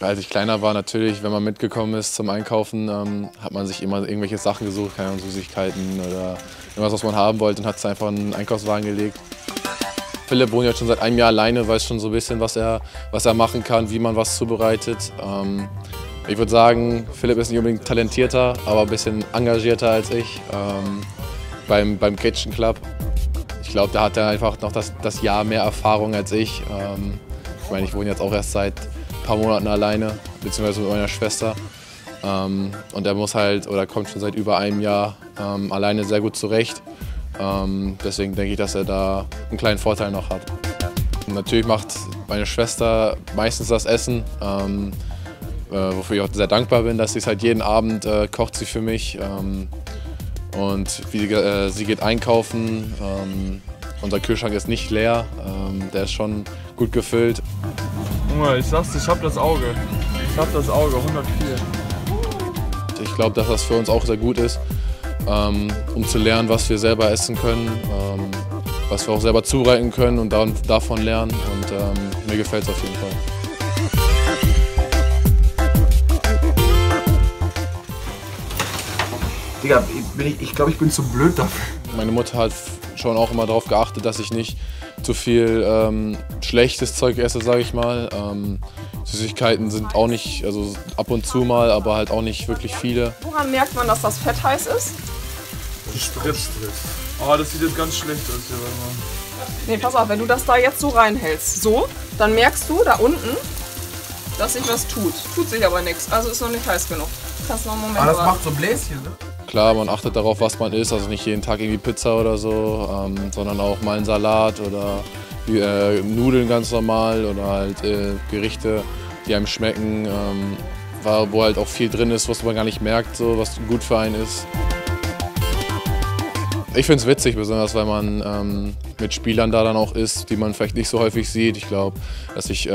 Als ich kleiner war, natürlich, wenn man mitgekommen ist zum Einkaufen, hat man sich immer irgendwelche Sachen gesucht, keine Ahnung, Süßigkeiten oder irgendwas, was man haben wollte, und hat es einfach in einen Einkaufswagen gelegt. Philipp wohnt ja schon seit einem Jahr alleine, weiß schon so ein bisschen, was er machen kann, wie man was zubereitet. Ich würde sagen, Philipp ist nicht unbedingt talentierter, aber ein bisschen engagierter als ich beim Kitchen Club. Ich glaube, da hat er einfach noch das Jahr mehr Erfahrung als ich. Ich meine, ich wohne jetzt auch erst seit ein paar Monaten alleine, beziehungsweise mit meiner Schwester. Und er muss halt, oder kommt schon seit über einem Jahr alleine sehr gut zurecht. Deswegen denke ich, dass er da einen kleinen Vorteil noch hat. Natürlich macht meine Schwester meistens das Essen, wofür ich auch sehr dankbar bin, dass sie es halt jeden Abend kocht sie für mich. Und sie geht einkaufen. Unser Kühlschrank ist nicht leer, der ist schon gut gefüllt. Junge, ich sag's dir, ich hab das Auge. Ich hab das Auge, 104. Ich glaube, dass das für uns auch sehr gut ist, um zu lernen, was wir selber essen können, was wir auch selber zubereiten können und davon lernen. Und mir gefällt's auf jeden Fall. Digga, ich glaube, ich bin zu blöd dafür. Meine Mutter hat schon auch immer darauf geachtet, dass ich nicht zu viel schlechtes Zeug esse, sage ich mal. Süßigkeiten sind auch nicht, also ab und zu mal, aber halt auch nicht wirklich viele. Woran merkt man, dass das Fett heiß ist? Die spritzt. Oh, das sieht jetzt ganz schlecht aus hier, warte mal. Nee, pass auf, wenn du das da jetzt so reinhältst, so, dann merkst du da unten, dass sich was tut. Tut sich aber nichts, also ist noch nicht heiß genug. Kannst noch einen Moment warten. Aber das macht so Bläschen, ne? Klar, man achtet darauf, was man isst, also nicht jeden Tag irgendwie Pizza oder so, sondern auch mal einen Salat oder Nudeln ganz normal oder halt Gerichte, die einem schmecken, wo halt auch viel drin ist, was man gar nicht merkt, so, was gut für einen ist. Ich finde es witzig, besonders weil man mit Spielern da dann auch ist, die man vielleicht nicht so häufig sieht. Ich glaube, dass ich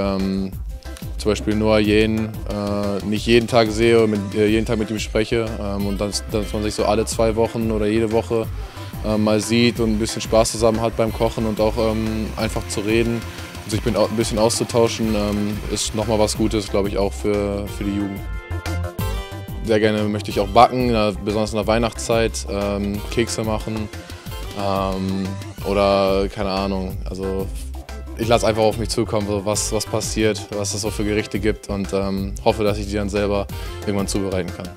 zum Beispiel Noah Jänen nicht jeden Tag sehe und jeden Tag mit ihm spreche. Und dass man sich so alle 2 Wochen oder jede Woche mal sieht und ein bisschen Spaß zusammen hat beim Kochen und auch einfach zu reden und sich ein bisschen auszutauschen, ist nochmal was Gutes, glaube ich, auch für die Jugend. Sehr gerne möchte ich auch backen, besonders in der Weihnachtszeit, Kekse machen oder keine Ahnung. Also, ich lasse einfach auf mich zukommen, so was passiert, was es so für Gerichte gibt, und hoffe, dass ich die dann selber irgendwann zubereiten kann.